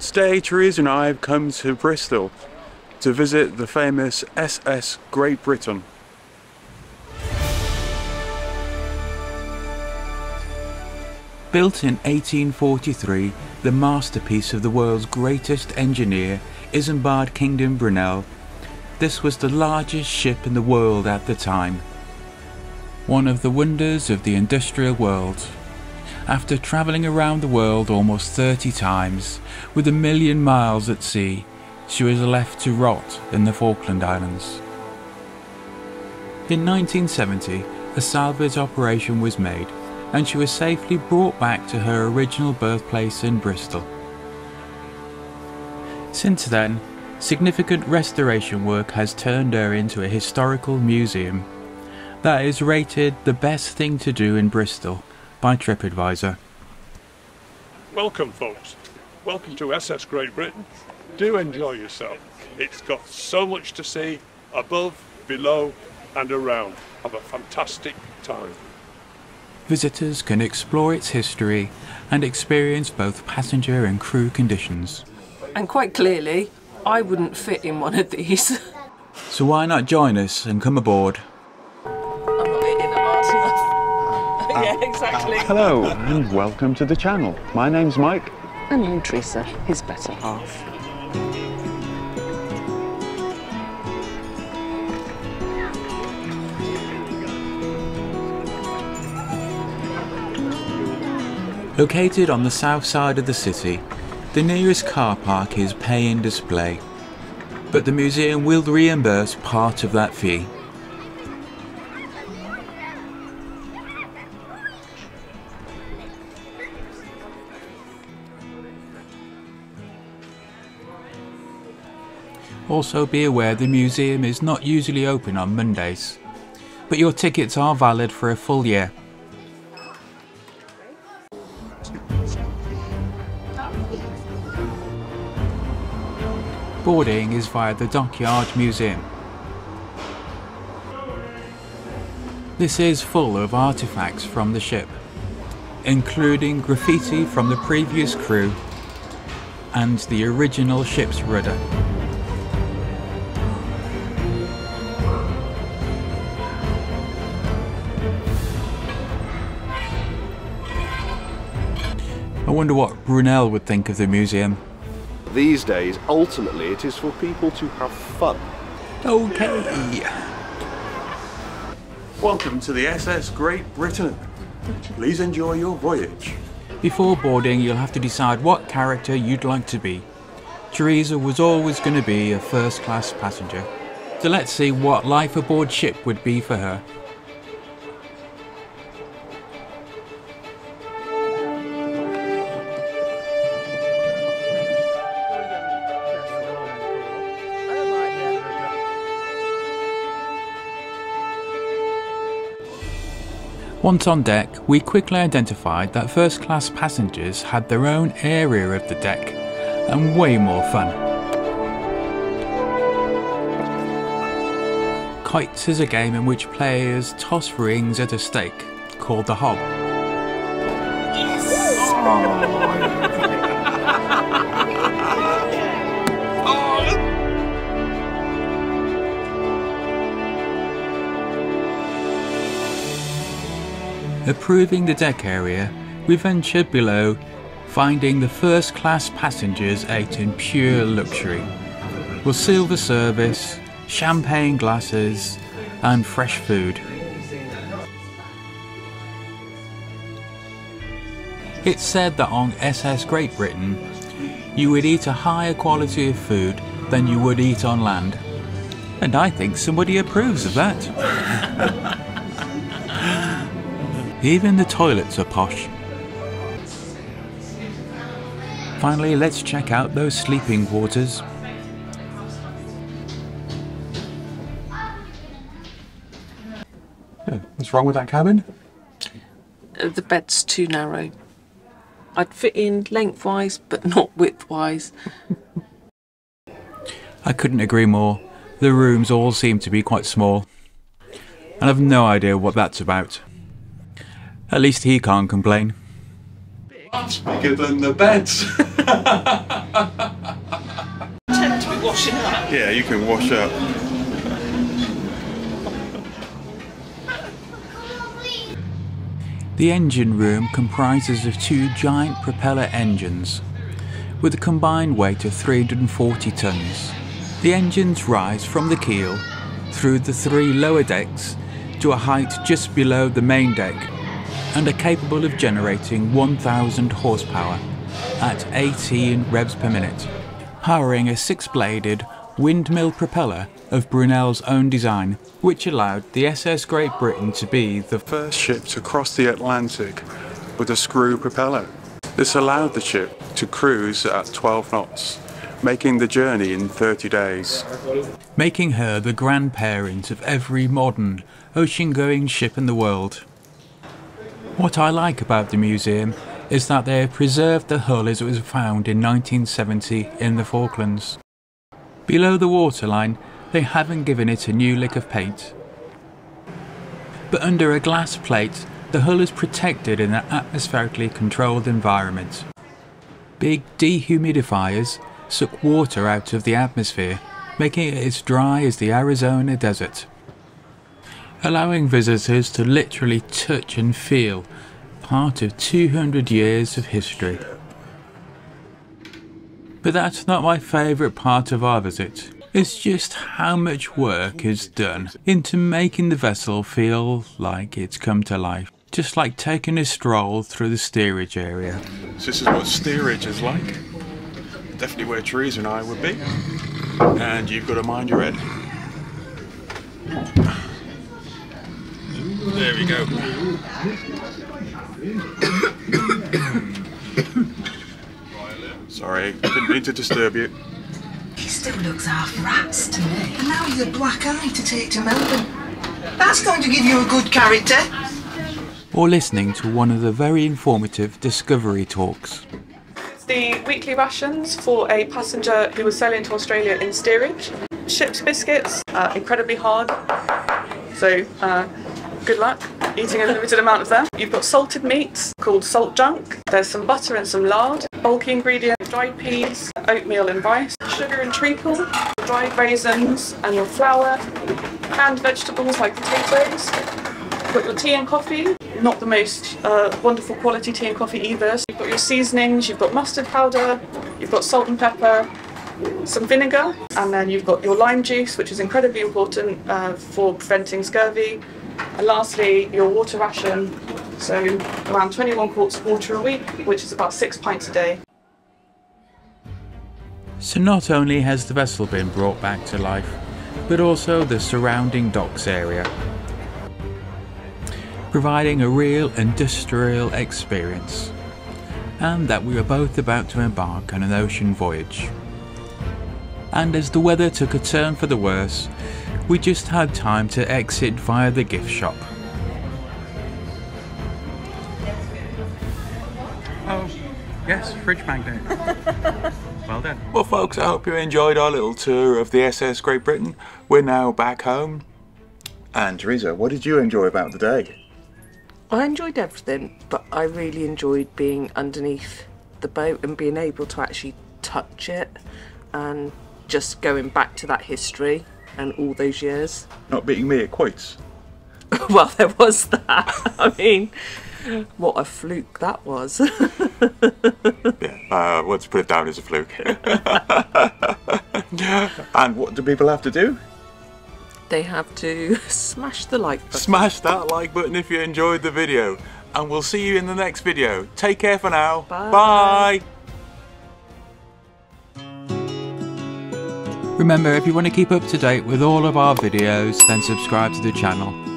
Today, Teresa and I have come to Bristol to visit the famous SS Great Britain. Built in 1843, the masterpiece of the world's greatest engineer, Isambard Kingdom Brunel, this was the largest ship in the world at the time. One of the wonders of the industrial world. After travelling around the world almost 30 times, with 1 million miles at sea, she was left to rot in the Falkland Islands. In 1970, a salvage operation was made, and she was safely brought back to her original birthplace in Bristol. Since then, significant restoration work has turned her into a historical museum that is rated the best thing to do in Bristol by TripAdvisor. Welcome, folks. Welcome to SS Great Britain. Do enjoy yourself. It's got so much to see above, below and around. Have a fantastic time. Visitors can explore its history and experience both passenger and crew conditions. And quite clearly, I wouldn't fit in one of these. So why not join us and come aboard? I'm not eating them hard enough. Yeah, exactly. Hello and welcome to the channel. My name's Mike. And I'm Teresa, his better half. Located on the south side of the city, the nearest car park is pay and display, but the museum will reimburse part of that fee. Also be aware the museum is not usually open on Mondays, but your tickets are valid for a full year. Boarding is via the Dockyard Museum. This is full of artifacts from the ship, including graffiti from the previous crew and the original ship's rudder. I wonder what Brunel would think of the museum. These days, ultimately, it is for people to have fun. Okay. Welcome to the SS Great Britain. Please enjoy your voyage. Before boarding, you'll have to decide what character you'd like to be. Teresa was always going to be a first-class passenger. So let's see what life aboard ship would be for her. Once on deck, we quickly identified that first-class passengers had their own area of the deck, and way more fun. Kites is a game in which players toss rings at a stake, called the hob. Yes! Approving the deck area, we ventured below, finding the first-class passengers ate in pure luxury, with silver service, champagne glasses and fresh food. It's said that on SS Great Britain, you would eat a higher quality of food than you would eat on land. And I think somebody approves of that. Even the toilets are posh. Finally, let's check out those sleeping quarters. Oh, what's wrong with that cabin? The bed's too narrow. I'd fit in lengthwise, but not widthwise. I couldn't agree more. The rooms all seem to be quite small. And I've no idea what that's about. At least he can't complain. Much bigger than the beds. Tend to be washing up. Yeah, you can wash up. The engine room comprises of two giant propeller engines with a combined weight of 340 tons. The engines rise from the keel through the three lower decks to a height just below the main deck and are capable of generating 1,000 horsepower at 18 revs per minute, powering a six-bladed windmill propeller of Brunel's own design, which allowed the SS Great Britain to be the first ship to cross the Atlantic with a screw propeller. This allowed the ship to cruise at 12 knots, making the journey in 30 days. Making her the grandparent of every modern ocean-going ship in the world. What I like about the museum is that they have preserved the hull as it was found in 1970 in the Falklands. Below the waterline, they haven't given it a new lick of paint. But under a glass plate, the hull is protected in an atmospherically controlled environment. Big dehumidifiers suck water out of the atmosphere, making it as dry as the Arizona desert, allowing visitors to literally touch and feel part of 200 years of history. But that's not my favourite part of our visit. It's just how much work is done into making the vessel feel like it's come to life. Just like taking a stroll through the steerage area. So this is what steerage is like. Definitely where Teresa and I would be. And you've got to mind your head. There we go. Sorry, didn't mean to disturb you. He still looks half rats to me. And now he's a black eye to take to Melbourne. That's going to give you a good character. Or listening to one of the very informative discovery talks. It's the weekly rations for a passenger who was sailing to Australia in steerage. Ship's biscuits are incredibly hard, so good luck eating a limited amount of them. You've got salted meats called salt junk. There's some butter and some lard. Bulky ingredients, dried peas, oatmeal and rice, sugar and treacle, dried raisins and your flour, canned vegetables like potatoes. You've got your tea and coffee, not the most wonderful quality tea and coffee either. So you've got your seasonings, you've got mustard powder, you've got salt and pepper, some vinegar, and then you've got your lime juice, which is incredibly important for preventing scurvy. And lastly, your water ration, so around 21 quarts of water a week, which is about 6 pints a day. So not only has the vessel been brought back to life, but also the surrounding docks area, providing a real industrial experience, and that we were both about to embark on an ocean voyage. And as the weather took a turn for the worse, we just had time to exit via the gift shop. Oh, yes, fridge magnet. Well done. Well folks, I hope you enjoyed our little tour of the SS Great Britain. We're now back home. And Teresa, what did you enjoy about the day? I enjoyed everything, but I really enjoyed being underneath the boat and being able to actually touch it and just going back to that history. And all those years. Not beating me at quotes. Well, there was that. I mean, what a fluke that was. Yeah, let's put it down as a fluke. And what do people have to do? They have to smash the like button. Smash that like button if you enjoyed the video. And we'll see you in the next video. Take care for now. Bye. Bye. Remember, if you want to keep up to date with all of our videos, then subscribe to the channel.